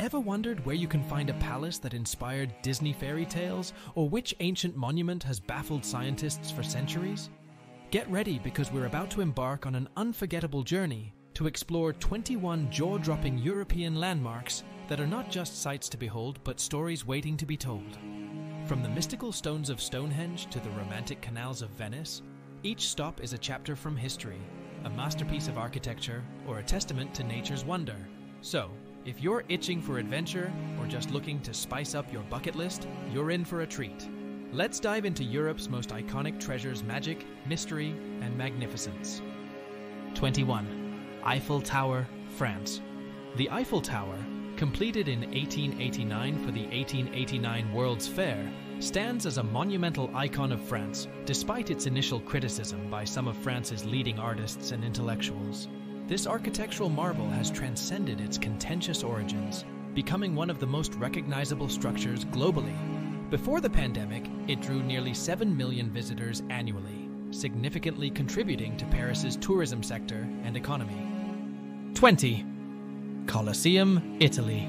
Ever wondered where you can find a palace that inspired Disney fairy tales, or which ancient monument has baffled scientists for centuries? Get ready, because we're about to embark on an unforgettable journey to explore 21 jaw-dropping European landmarks that are not just sights to behold, but stories waiting to be told. From the mystical stones of Stonehenge to the romantic canals of Venice, each stop is a chapter from history, a masterpiece of architecture, or a testament to nature's wonder. So, if you're itching for adventure or just looking to spice up your bucket list, you're in for a treat. Let's dive into Europe's most iconic treasures' magic, mystery, and magnificence. 21. Eiffel Tower, France. The Eiffel Tower, completed in 1889 for the 1889 World's Fair, stands as a monumental icon of France, despite its initial criticism by some of France's leading artists and intellectuals. This architectural marvel has transcended its contentious origins, becoming one of the most recognizable structures globally. Before the pandemic, it drew nearly 7 million visitors annually, significantly contributing to Paris's tourism sector and economy. 20. Colosseum, Italy.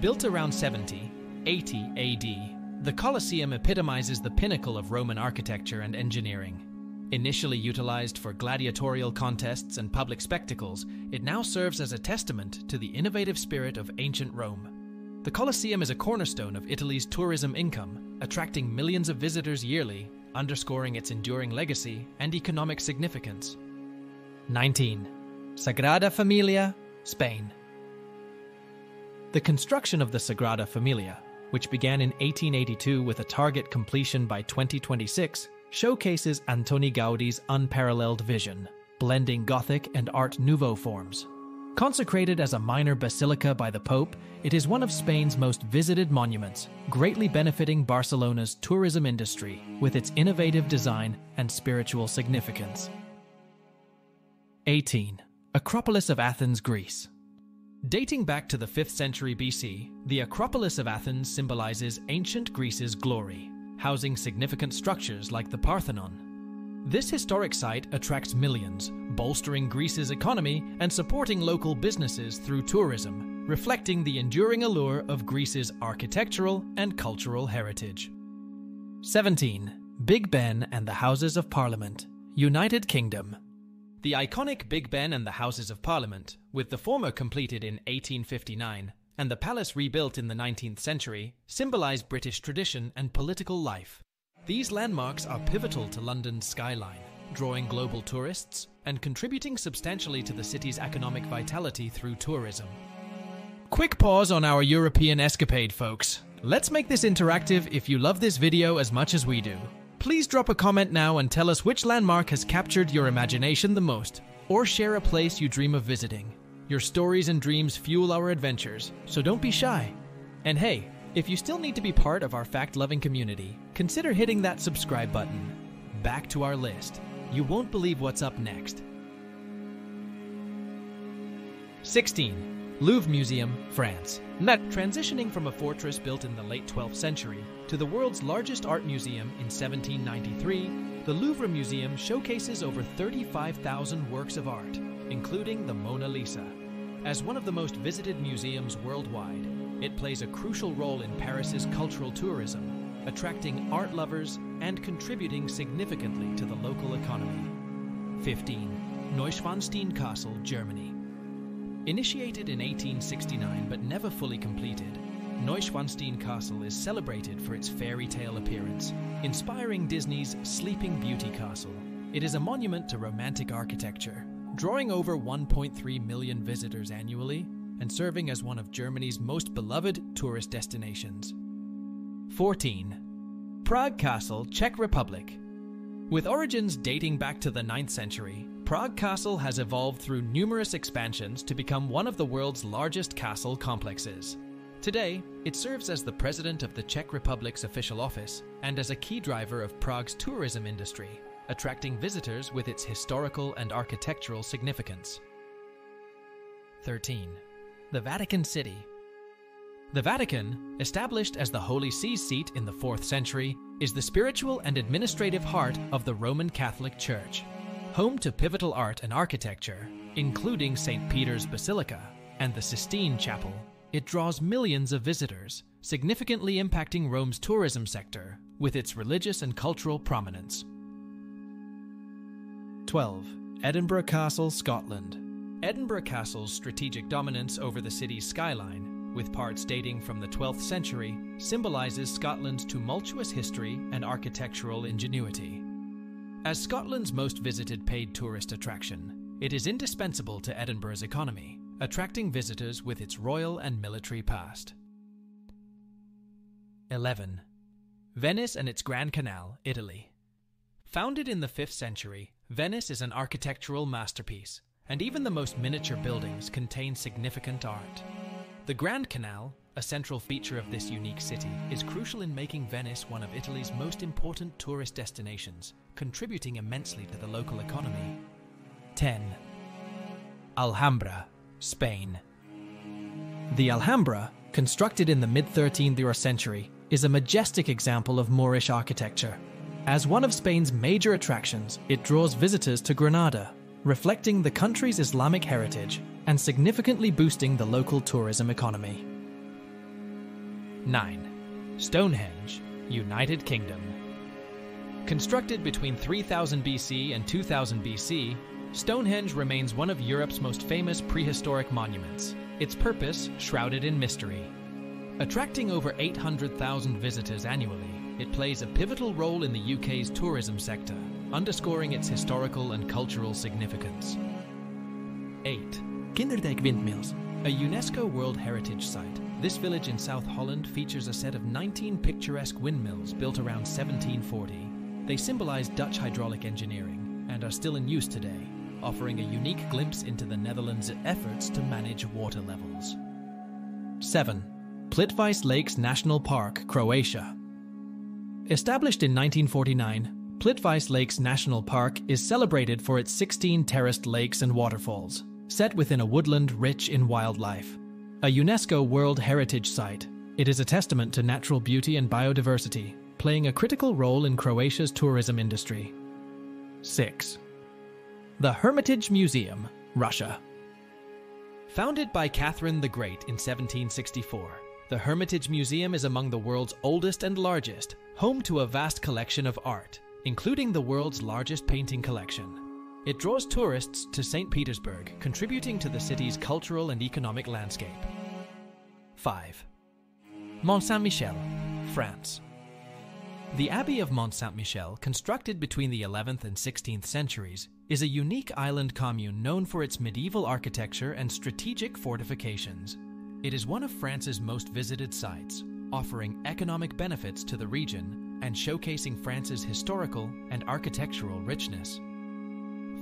Built around 70, 80 AD, the Colosseum epitomizes the pinnacle of Roman architecture and engineering. Initially utilized for gladiatorial contests and public spectacles, it now serves as a testament to the innovative spirit of ancient Rome. The Colosseum is a cornerstone of Italy's tourism income, attracting millions of visitors yearly, underscoring its enduring legacy and economic significance. 19. Sagrada Familia, Spain. The construction of the Sagrada Familia, which began in 1882 with a target completion by 2026, showcases Antoni Gaudi's unparalleled vision, blending Gothic and Art Nouveau forms. Consecrated as a minor basilica by the Pope, it is one of Spain's most visited monuments, greatly benefiting Barcelona's tourism industry with its innovative design and spiritual significance. 18. Acropolis of Athens, Greece. Dating back to the 5th century BC, the Acropolis of Athens symbolizes ancient Greece's glory, housing significant structures like the Parthenon. This historic site attracts millions, bolstering Greece's economy and supporting local businesses through tourism, reflecting the enduring allure of Greece's architectural and cultural heritage. 17. Big Ben and the Houses of Parliament, United Kingdom. The iconic Big Ben and the Houses of Parliament, with the former completed in 1859, and the palace rebuilt in the 19th century, symbolize British tradition and political life. These landmarks are pivotal to London's skyline, drawing global tourists and contributing substantially to the city's economic vitality through tourism. Quick pause on our European escapade, folks. Let's make this interactive if you love this video as much as we do. Please drop a comment now and tell us which landmark has captured your imagination the most, or share a place you dream of visiting. Your stories and dreams fuel our adventures, so don't be shy. And hey, if you still need to be part of our fact-loving community, consider hitting that subscribe button. Back to our list. You won't believe what's up next. 16. Louvre Museum, France. Transitioning from a fortress built in the late 12th century to the world's largest art museum in 1793, the Louvre Museum showcases over 35,000 works of art, including the Mona Lisa. As one of the most visited museums worldwide, it plays a crucial role in Paris's cultural tourism, attracting art lovers and contributing significantly to the local economy. 15. Neuschwanstein Castle, Germany. Initiated in 1869 but never fully completed, Neuschwanstein Castle is celebrated for its fairy tale appearance, inspiring Disney's Sleeping Beauty Castle. It is a monument to romantic architecture, drawing over 1.3 million visitors annually and serving as one of Germany's most beloved tourist destinations. 14. Prague Castle, Czech Republic. With origins dating back to the 9th century, Prague Castle has evolved through numerous expansions to become one of the world's largest castle complexes. Today, it serves as the president of the Czech Republic's official office and as a key driver of Prague's tourism industry, attracting visitors with its historical and architectural significance. 13. The Vatican City. The Vatican, established as the Holy See's seat in the 4th century, is the spiritual and administrative heart of the Roman Catholic Church, home to pivotal art and architecture, including St. Peter's Basilica and the Sistine Chapel, It draws millions of visitors, significantly impacting Rome's tourism sector with its religious and cultural prominence. 12. Edinburgh Castle, Scotland. Edinburgh Castle's strategic dominance over the city's skyline, with parts dating from the 12th century, symbolizes Scotland's tumultuous history and architectural ingenuity. As Scotland's most visited paid tourist attraction, it is indispensable to Edinburgh's economy, attracting visitors with its royal and military past. 11. Venice and its Grand Canal, Italy. Founded in the 5th century, Venice is an architectural masterpiece, and even the most miniature buildings contain significant art. The Grand Canal, a central feature of this unique city, is crucial in making Venice one of Italy's most important tourist destinations, contributing immensely to the local economy. 10. Alhambra, Spain. The Alhambra, constructed in the mid-13th century, is a majestic example of Moorish architecture. As one of Spain's major attractions, it draws visitors to Granada, reflecting the country's Islamic heritage and significantly boosting the local tourism economy. 9. Stonehenge, United Kingdom. Constructed between 3000 BC and 2000 BC, Stonehenge remains one of Europe's most famous prehistoric monuments, its purpose shrouded in mystery. Attracting over 800,000 visitors annually, it plays a pivotal role in the UK's tourism sector, underscoring its historical and cultural significance. 8. Kinderdijk Windmills. A UNESCO World Heritage Site, this village in South Holland features a set of 19 picturesque windmills built around 1740. They symbolize Dutch hydraulic engineering and are still in use today, offering a unique glimpse into the Netherlands' efforts to manage water levels. 7. Plitvice Lakes National Park, Croatia. Established in 1949, Plitvice Lakes National Park is celebrated for its 16 terraced lakes and waterfalls, set within a woodland rich in wildlife. A UNESCO World Heritage Site, it is a testament to natural beauty and biodiversity, playing a critical role in Croatia's tourism industry. 6. The Hermitage Museum, Russia. Founded by Catherine the Great in 1764, the Hermitage Museum is among the world's oldest and largest, home to a vast collection of art, including the world's largest painting collection. It draws tourists to St. Petersburg, contributing to the city's cultural and economic landscape. 5. Mont-Saint-Michel, France. The Abbey of Mont-Saint-Michel, constructed between the 11th and 16th centuries, is a unique island commune known for its medieval architecture and strategic fortifications. It is one of France's most visited sites, offering economic benefits to the region and showcasing France's historical and architectural richness.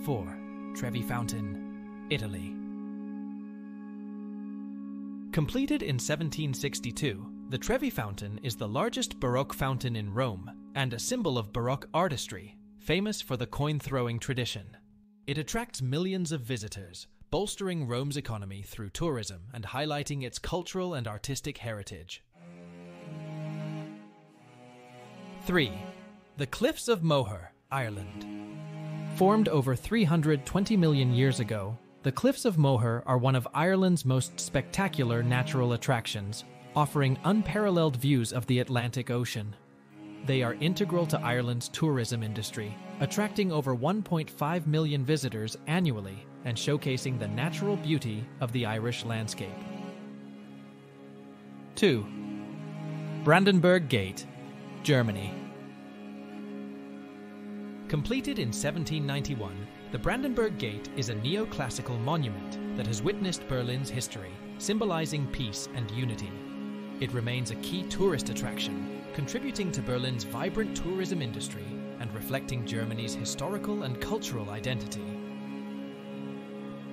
4. Trevi Fountain, Italy. Completed in 1762, the Trevi Fountain is the largest Baroque fountain in Rome and a symbol of Baroque artistry, famous for the coin-throwing tradition. It attracts millions of visitors, bolstering Rome's economy through tourism and highlighting its cultural and artistic heritage. 3. The Cliffs of Moher, Ireland. Formed over 320 million years ago, the Cliffs of Moher are one of Ireland's most spectacular natural attractions, offering unparalleled views of the Atlantic Ocean. They are integral to Ireland's tourism industry, attracting over 1.5 million visitors annually and showcasing the natural beauty of the Irish landscape. 2. Brandenburg Gate, Germany. Completed in 1791, the Brandenburg Gate is a neoclassical monument that has witnessed Berlin's history, symbolizing peace and unity. It remains a key tourist attraction, contributing to Berlin's vibrant tourism industry and reflecting Germany's historical and cultural identity.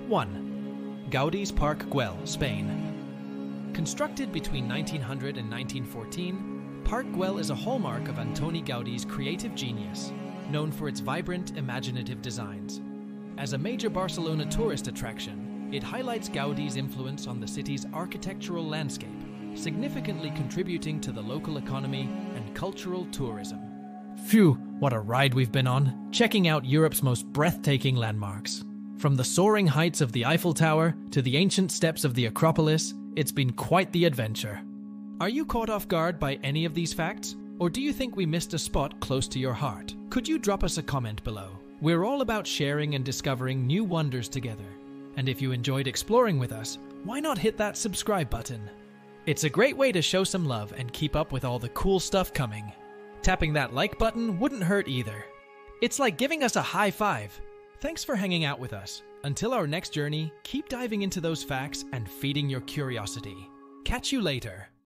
1. Gaudi's Park Güell, Spain. Constructed between 1900 and 1914, Park Güell is a hallmark of Antoni Gaudi's creative genius, known for its vibrant, imaginative designs. As a major Barcelona tourist attraction, it highlights Gaudi's influence on the city's architectural landscape, significantly contributing to the local economy and cultural tourism. Phew, what a ride we've been on, checking out Europe's most breathtaking landmarks. From the soaring heights of the Eiffel Tower to the ancient steps of the Acropolis, It's been quite the adventure. Are you caught off guard by any of these facts? Or do you think we missed a spot close to your heart? Could you drop us a comment below? We're all about sharing and discovering new wonders together. And if you enjoyed exploring with us, why not hit that subscribe button? It's a great way to show some love and keep up with all the cool stuff coming. Tapping that like button wouldn't hurt either. It's like giving us a high five. Thanks for hanging out with us. Until our next journey, keep diving into those facts and feeding your curiosity. Catch you later.